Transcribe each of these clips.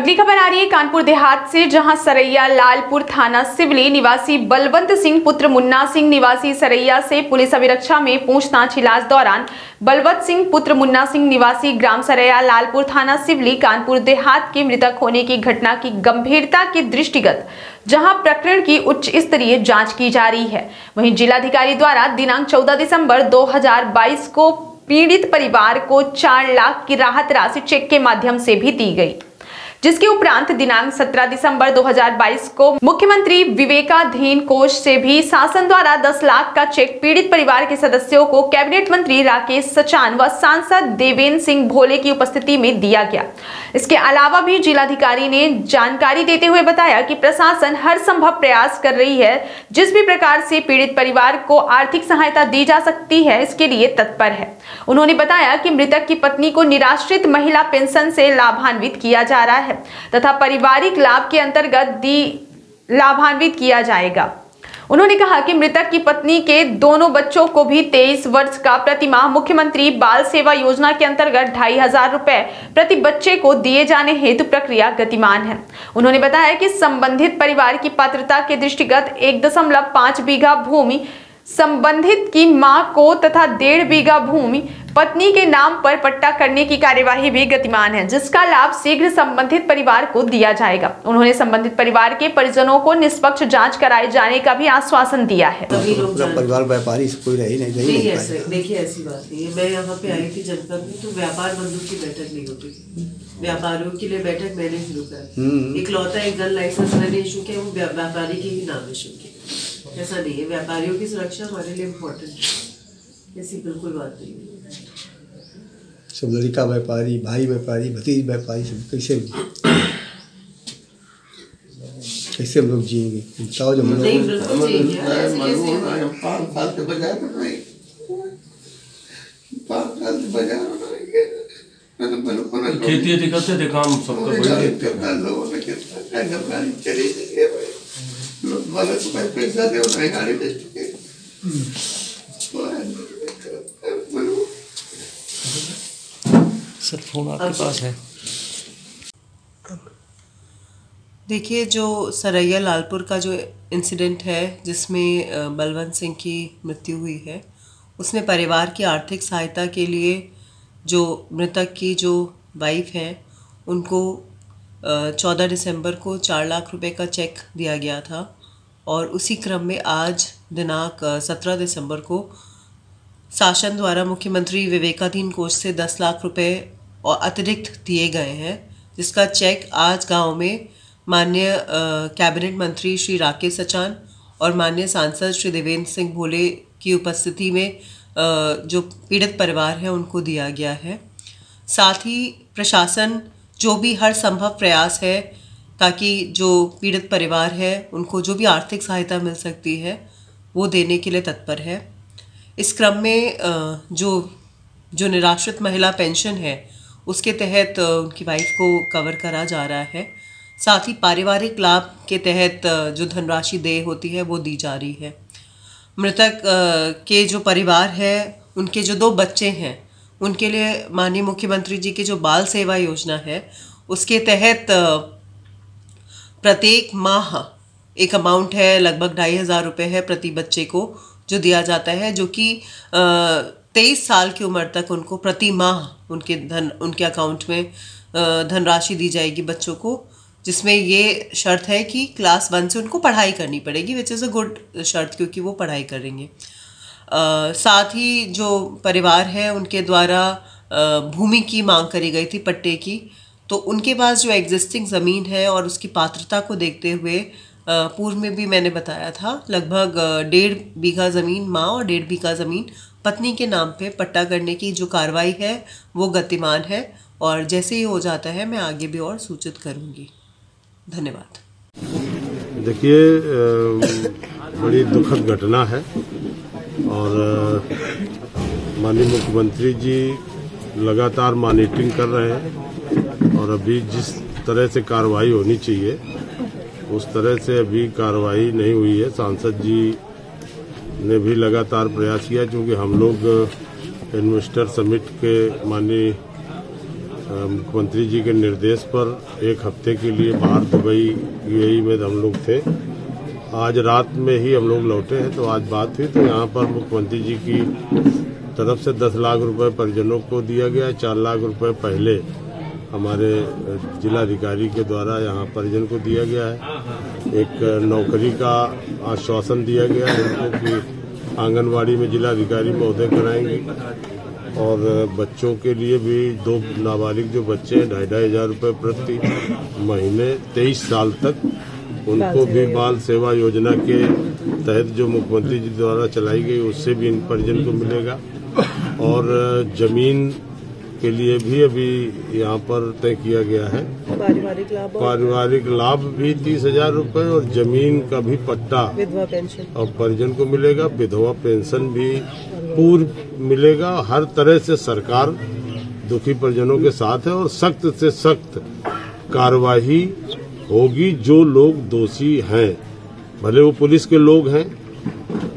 अगली खबर आ रही है कानपुर देहात से, जहां सरैया लालपुर थाना सिवली निवासी बलवंत सिंह पुत्र मुन्ना सिंह निवासी सरैया से पुलिस अभिरक्षा में पूछताछ इलाज दौरान बलवंत सिंह पुत्र मुन्ना सिंह निवासी ग्राम सरैया लालपुर थाना सिवली कानपुर देहात के मृतक होने की घटना की गंभीरता के दृष्टिगत जहां प्रकरण की उच्च स्तरीय जाँच की जा रही है, वहीं जिलाधिकारी द्वारा दिनांक 14 दिसंबर 2022 को पीड़ित परिवार को 4 लाख की राहत राशि चेक के माध्यम से भी दी गई, जिसके उपरांत दिनांक 17 दिसंबर 2022 को मुख्यमंत्री विवेकाधीन कोष से भी शासन द्वारा 10 लाख का चेक पीड़ित परिवार के सदस्यों को कैबिनेट मंत्री राकेश सचान व सांसद देवेंद्र सिंह भोले की उपस्थिति में दिया गया। इसके अलावा भी जिलाधिकारी ने जानकारी देते हुए बताया कि प्रशासन हर संभव प्रयास कर रही है, जिस भी प्रकार से पीड़ित परिवार को आर्थिक सहायता दी जा सकती है इसके लिए तत्पर है। उन्होंने बताया कि मृतक की पत्नी को निराश्रित महिला पेंशन से लाभान्वित किया जा रहा है तथा पारिवारिक लाभ के अंतर्गत लाभान्वित किया जाएगा। उन्होंने कहा कि मृतक की पत्नी के दोनों बच्चों को भी 23 वर्ष का प्रतिमाह मुख्यमंत्री बाल सेवा योजना के अंतर्गत 2500 रुपए प्रति बच्चे को दिए जाने हेतु प्रक्रिया गतिमान है। उन्होंने बताया कि संबंधित परिवार की पात्रता के दृष्टिगत 1.5 बीघा भूमि संबंधित की मां को तथा 1.5 बीघा भूमि पत्नी के नाम पर पट्टा करने की कार्यवाही भी गतिमान है, जिसका लाभ शीघ्र संबंधित परिवार को दिया जाएगा। उन्होंने संबंधित परिवार के परिजनों को निष्पक्ष जांच कराए जाने का भी आश्वासन दिया है। परिवार व्यापारी से कोई रही नहीं, देखिए ऐसी बात नहीं है। मैं यहाँ पे आई थी जनपद में, तो व्यापार बंधु की बैठक नहीं होती थी, व्यापारियों के लिए बैठक मैंने शुरू कर इकलौता एक गन लाइसेंस मैंने इशू किया, वो व्यापारी के ही नाम इशू किया। ऐसा नहीं है, व्यापारियों की सुरक्षा हमारे लिए इम्पोर्टेंट है, ऐसी बिल्कुल बात नहीं है। सब लड़का व्यापारी, भाई व्यापारी, भतीज व्यापारी, सब कैसे हम लोग जिएंगे? बताओ जब सर फोन आपके पास है। देखिए, जो सरैया लालपुर का जो इंसिडेंट है जिसमें बलवंत सिंह की मृत्यु हुई है, उसमें परिवार की आर्थिक सहायता के लिए जो मृतक की जो वाइफ है उनको 14 दिसंबर को 4 लाख रुपए का चेक दिया गया था, और उसी क्रम में आज दिनांक 17 दिसंबर को शासन द्वारा मुख्यमंत्री विवेकाधीन कोष से 10 लाख रुपए और अतिरिक्त दिए गए हैं, जिसका चेक आज गांव में माननीय कैबिनेट मंत्री श्री राकेश सचान और माननीय सांसद श्री देवेंद्र सिंह भोले की उपस्थिति में जो पीड़ित परिवार है उनको दिया गया है। साथ ही प्रशासन जो भी हर संभव प्रयास है ताकि जो पीड़ित परिवार है उनको जो भी आर्थिक सहायता मिल सकती है वो देने के लिए तत्पर है। इस क्रम में जो निराश्रित महिला पेंशन है उसके तहत उनकी वाइफ को कवर करा जा रहा है, साथ ही पारिवारिक लाभ के तहत जो धनराशि देय होती है वो दी जा रही है। मृतक के जो परिवार है उनके जो 2 बच्चे हैं उनके लिए माननीय मुख्यमंत्री जी की जो बाल सेवा योजना है उसके तहत प्रत्येक माह एक अमाउंट है, लगभग 2500 रुपये है प्रति बच्चे को जो दिया जाता है, जो कि 23 साल की उम्र तक उनको प्रति माह उनके अकाउंट में धनराशि दी जाएगी बच्चों को, जिसमें ये शर्त है कि क्लास 1 से उनको पढ़ाई करनी पड़ेगी, विच इज़ अ गुड शर्त क्योंकि वो पढ़ाई करेंगे। साथ ही जो परिवार है उनके द्वारा भूमि की मांग करी गई थी, पट्टे की, तो उनके पास जो एग्जिस्टिंग ज़मीन है और उसकी पात्रता को देखते हुए पूर्व में भी मैंने बताया था, लगभग 1.5 बीघा ज़मीन माँ और 1.5 बीघा ज़मीन पत्नी के नाम पे पट्टा करने की जो कार्रवाई है वो गतिमान है, और जैसे ही हो जाता है मैं आगे भी और सूचित करूँगी। धन्यवाद। देखिए, बड़ी दुखद घटना है और माननीय मुख्यमंत्री जी लगातार मॉनिटरिंग कर रहे हैं, और अभी जिस तरह से कार्रवाई होनी चाहिए उस तरह से अभी कार्रवाई नहीं हुई है। सांसद जी ने भी लगातार प्रयास किया, क्योंकि हम लोग इन्वेस्टर समिट के माननीय मुख्यमंत्री जी के निर्देश पर एक हफ्ते के लिए बाहर दुबई यूएई में हम लोग थे। आज रात में ही हम लोग लौटे हैं, तो आज बात हुई तो यहाँ पर मुख्यमंत्री जी की तरफ से 10 लाख रुपए परिजनों को दिया गया, 4 लाख रुपए पहले हमारे जिलाधिकारी के द्वारा यहाँ परिजन को दिया गया है। एक नौकरी का आश्वासन दिया गया है उनको कि आंगनवाड़ी में जिलाधिकारी महोदय कराएंगे, और बच्चों के लिए भी 2 नाबालिग जो बच्चे हैं 2500 रुपये प्रति महीने 23 साल तक उनको भी बाल सेवा योजना के तहत जो मुख्यमंत्री जी द्वारा चलाई गई उससे भी इन परिजन को मिलेगा। और जमीन के लिए भी अभी यहाँ पर तय किया गया है पारिवारिक लाभ भी 30,000 रुपये और जमीन का भी पट्टा विधवा पेंशन और परिजन को मिलेगा, विधवा पेंशन भी पूर्ण मिलेगा। हर तरह से सरकार दुखी परिजनों के साथ है और सख्त से सख्त कार्रवाई होगी। जो लोग दोषी हैं भले वो पुलिस के लोग हैं,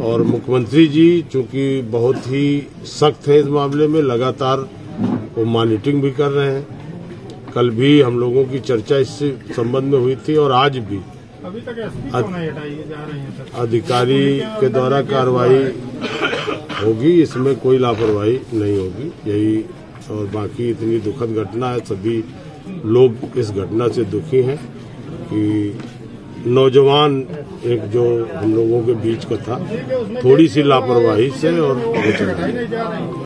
और मुख्यमंत्री जी चूंकि बहुत ही सख्त हैं इस मामले में, लगातार वो मॉनिटरिंग भी कर रहे हैं। कल भी हम लोगों की चर्चा इस संबंध में हुई थी और आज भी अभी तक अधिकारी के द्वारा कार्रवाई होगी, इसमें कोई लापरवाही नहीं होगी। यही और बाकी इतनी दुखद घटना है, सभी लोग इस घटना से दुखी हैं कि नौजवान एक जो हम लोगों के बीच का था, थोड़ी सी लापरवाही से और